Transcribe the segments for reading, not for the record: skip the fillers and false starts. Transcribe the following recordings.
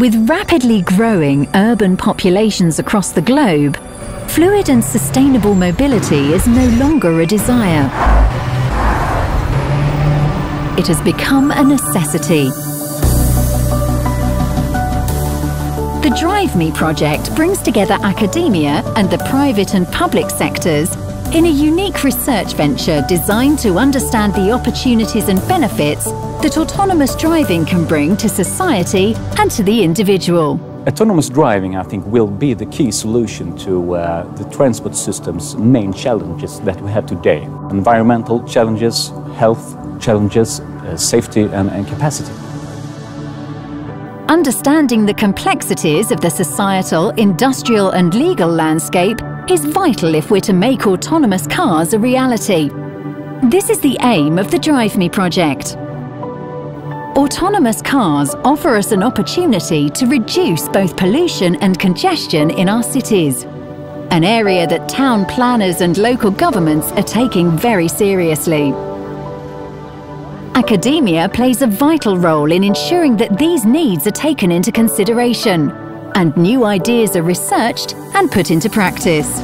With rapidly growing urban populations across the globe, fluid and sustainable mobility is no longer a desire. It has become a necessity. The DriveMe project brings together academia and the private and public sectors in a unique research venture designed to understand the opportunities and benefits that autonomous driving can bring to society and to the individual. Autonomous driving, I think, will be the key solution to the transport system's main challenges that we have today. Environmental challenges, health challenges, safety and capacity. Understanding the complexities of the societal, industrial and legal landscape is vital if we're to make autonomous cars a reality. This is the aim of the DriveMe project. Autonomous cars offer us an opportunity to reduce both pollution and congestion in our cities, an area that town planners and local governments are taking very seriously. Academia plays a vital role in ensuring that these needs are taken into consideration and new ideas are researched and put into practice.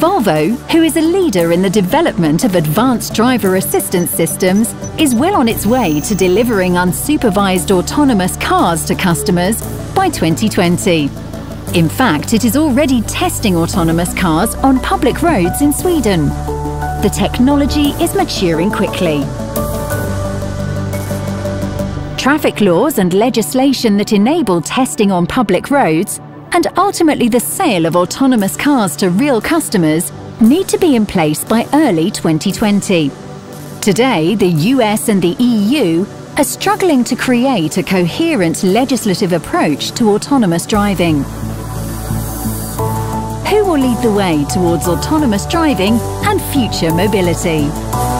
Volvo, who is a leader in the development of advanced driver assistance systems, is well on its way to delivering unsupervised autonomous cars to customers by 2020. In fact, it is already testing autonomous cars on public roads in Sweden. The technology is maturing quickly. Traffic laws and legislation that enable testing on public roads and ultimately the sale of autonomous cars to real customers need to be in place by early 2020. Today, the US and the EU are struggling to create a coherent legislative approach to autonomous driving. Who will lead the way towards autonomous driving and future mobility?